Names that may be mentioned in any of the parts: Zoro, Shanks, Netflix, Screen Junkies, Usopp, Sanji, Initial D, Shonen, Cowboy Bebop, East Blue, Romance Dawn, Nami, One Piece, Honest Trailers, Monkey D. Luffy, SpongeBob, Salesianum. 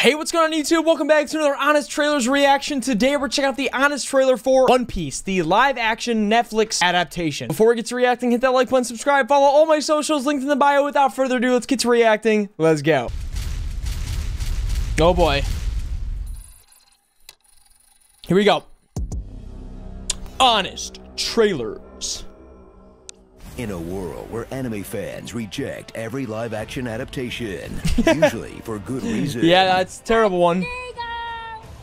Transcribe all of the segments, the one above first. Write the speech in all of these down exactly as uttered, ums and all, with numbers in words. Hey, what's going on YouTube? Welcome back to another Honest Trailers reaction. Today we're checking out the Honest Trailer for One Piece, the live-action Netflix adaptation. Before we get to reacting, hit that like button, subscribe, follow all my socials, linked in the bio. Without further ado, let's get to reacting. Let's go. Oh boy. Here we go. Honest Trailers. In a world where anime fans reject every live-action adaptation, usually for good reason. Yeah, that's a terrible one.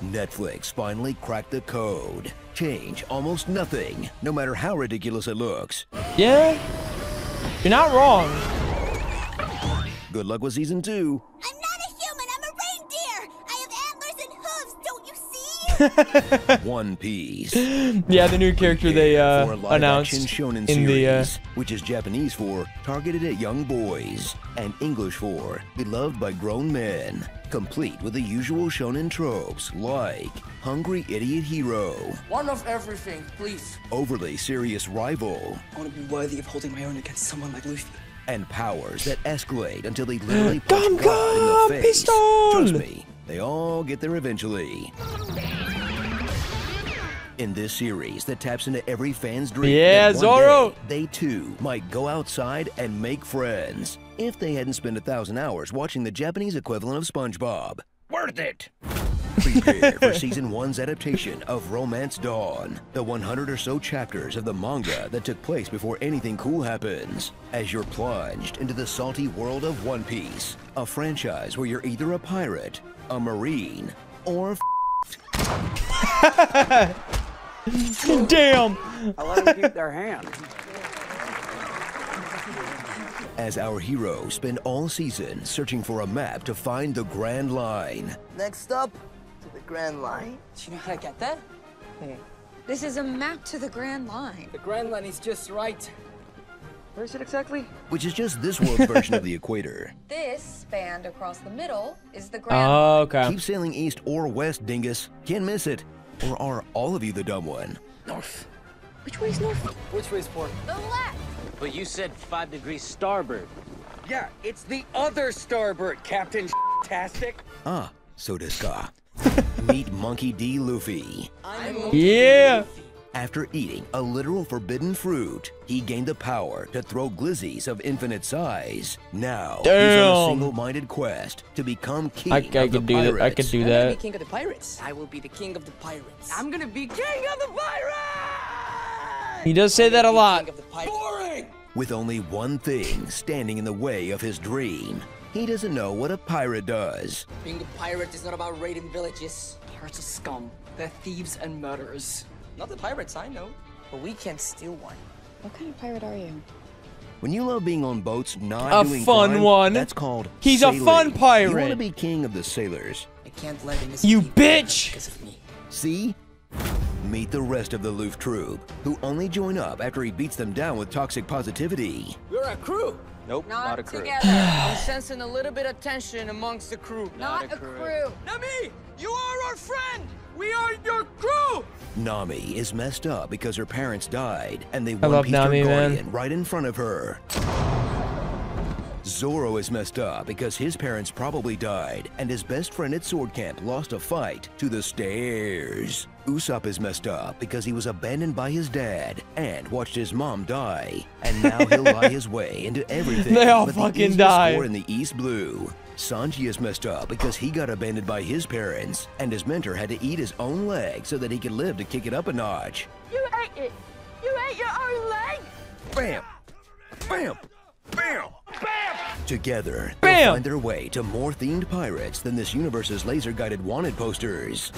Netflix finally cracked the code. Change almost nothing, no matter how ridiculous it looks. Yeah, you're not wrong. Good luck with season two. I'm not a human, I'm a reindeer. I have antlers and hooves, don't you see? One Piece. Yeah, the new character they uh, announced Shonen in the... Uh, which is Japanese for targeted at young boys and English for beloved by grown men, complete with the usual shonen tropes like hungry idiot hero, one of everything please, overly serious rival, I want to be worthy of holding my own against someone like Luffy, and powers that escalate until they literally punch God in the face. Pistol! Trust me, they all get there eventually. In this series that taps into every fan's dream, yeah, Zoro, they too might go outside and make friends if they hadn't spent a thousand hours watching the Japanese equivalent of SpongeBob. Worth it. Prepare for season one's adaptation of Romance Dawn, the one hundred or so chapters of the manga that took place before anything cool happens, as you're plunged into the salty world of One Piece, a franchise where you're either a pirate, a marine, or f***ed. Damn! I let them keep their hand. As our heroes spend all season searching for a map to find the Grand Line. Next up, to the Grand Line. Do you know how to get there? Hmm. This is a map to the Grand Line. The Grand Line is just right. Where is it exactly? Which is just this world's version of the equator. This band across the middle is the Grand Line. Oh, okay. Keep sailing east or west, dingus. Can't miss it. Or are all of you the dumb one? North. Which way is north? Which way is port? The left. But you said five degrees starboard. Yeah, it's the other starboard, Captain Tastic. Ah, so does Ka. Meet Monkey D. Luffy. I'm yeah. Luffy. After eating a literal forbidden fruit, he gained the power to throw glizzies of infinite size. Now Damn. he's on a single-minded quest to become king I, I of the could pirates. Do that. I could do I'm that. I'm gonna be king of the pirates. I will be the king of the pirates. I'm gonna be king of the pirates. He does say that a lot. Boring. With only one thing standing in the way of his dream, he doesn't know what a pirate does. Being a pirate is not about raiding villages. Pirates are scum. They're thieves and murderers. Not the pirates I know, but we can steal one. What kind of pirate are you? When you love being on boats, not a doing fun crime, one. That's called he's sailing. A fun pirate. You want to be king of the sailors. I can't let him you bitch. Because of me. See? Meet the rest of the Luffy troop, who only join up after he beats them down with toxic positivity. We're a crew. Nope, not, not a crew. Together. I'm sensing a little bit of tension amongst the crew. Not, not a, a crew. crew. Nami, you are our friend. We are your crew! Nami is messed up because her parents died, and they one-pieced her guardian right in front of her. Zoro is messed up because his parents probably died, and his best friend at Sword Camp lost a fight to the stairs. Usopp is messed up because he was abandoned by his dad and watched his mom die, and now he'll lie his way into everything. They all but fucking the die. War in the East Blue. Sanji is messed up because he got abandoned by his parents, and his mentor had to eat his own leg so that he could live to kick it up a notch. You ate it! You ate your own leg! Bam! Bam! Bam! Bam! Together, Bam. they'll find their way to more themed pirates than this universe's laser-guided wanted posters.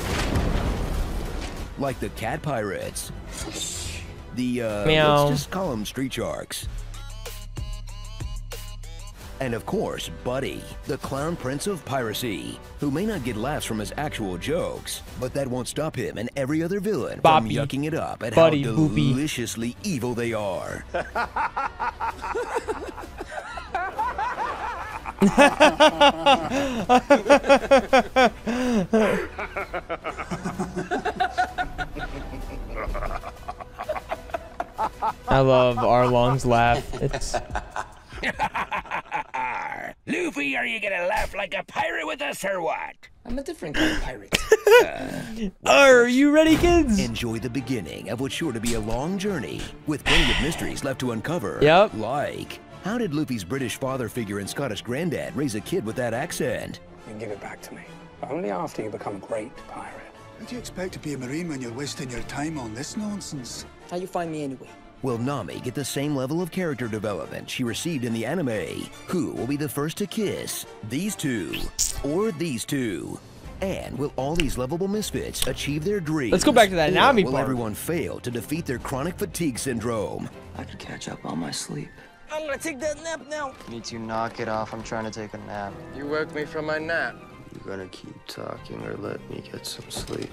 Like the cat pirates. The, uh, Meow. let's just call them street sharks. And of course, Buddy, the clown prince of piracy, who may not get laughs from his actual jokes, but that won't stop him and every other villain Bobby, from yucking it up at Buddy, how deliciously Boopy. evil they are. I love Arlong's laugh. It's... Luffy, are you gonna laugh like a pirate with us or what? I'm a different kind of pirate. Uh, Are you ready, kids? Enjoy the beginning of what's sure to be a long journey with plenty of mysteries left to uncover. Yep. Like, how did Luffy's British father figure and Scottish granddad raise a kid with that accent? You can give it back to me. But only after you become a great pirate. How do you expect to be a Marine when you're wasting your time on this nonsense? How you find me anyway? Will Nami get the same level of character development she received in the anime? Who will be the first to kiss? These two. Or these two. And will all these lovable misfits achieve their dreams? Let's go back to that Nami part. Will everyone fail to defeat their chronic fatigue syndrome? I could catch up on my sleep. I'm gonna take that nap now. You need to knock it off. I'm trying to take a nap. You woke me from my nap. You're gonna keep talking or let me get some sleep.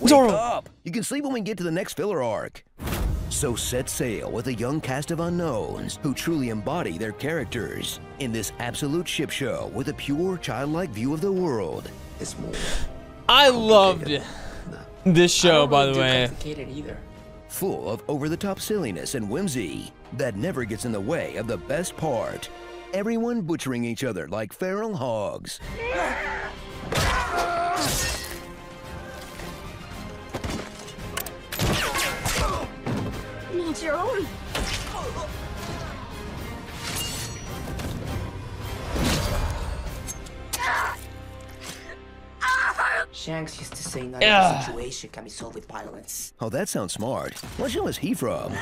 Wake up! You can sleep when we get to the next filler arc. So set sail with a young cast of unknowns who truly embody their characters in this absolute ship show with a pure childlike view of the world. It's more I loved this show, by the way. Either. Full of over-the-top silliness and whimsy that never gets in the way of the best part. Everyone butchering each other like feral hogs. Need your own. Shanks used to say not every situation can be solved with violence. Oh, that sounds smart. What show is he from?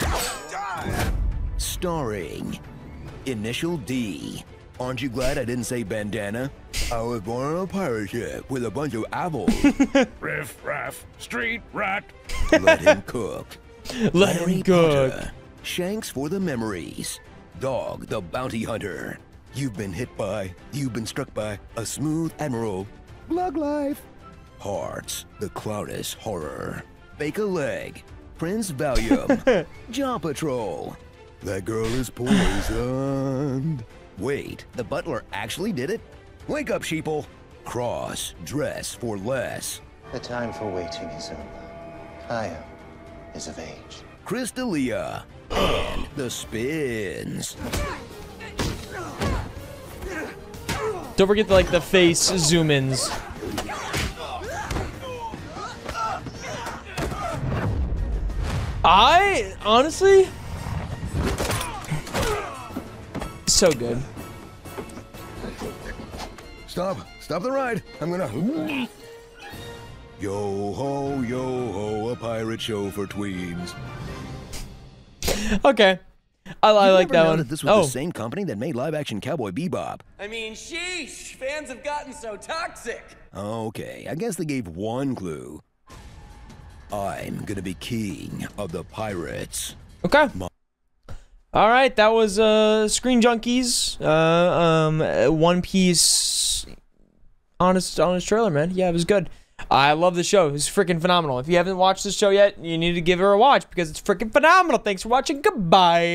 Starring Initial D. Aren't you glad I didn't say bandana? I was born on a pirate ship with a bunch of apples. Riff raff, street rat. Let him cook. Let Harry him cook. Potter, Shanks for the memories. Dog the bounty hunter. You've been hit by, you've been struck by a smooth admiral. Log life. Hearts, the Cloudus horror. Bake a leg. Prince Valium. Jaw Patrol. That girl is poisoned. Wait, the butler actually did it? Wake up, sheeple. Cross, dress for less. The time for waiting is over. Kaya is of age. Crystalia and the spins. Don't forget the, like the face zoom-ins. I honestly. So good. Stop. Stop the ride. I'm gonna... Yo ho, yo ho, a pirate show for tweens. Okay. I, I like that one. This was oh. the same company that made live-action Cowboy Bebop. I mean, sheesh, fans have gotten so toxic. Okay, I guess they gave one clue. I'm gonna be king of the pirates. Okay. My All right, that was uh, Screen Junkies, uh, um, One Piece, honest, honest trailer, man. Yeah, it was good. I love the show. It's freaking phenomenal. If you haven't watched this show yet, you need to give her a watch because it's freaking phenomenal. Thanks for watching. Goodbye.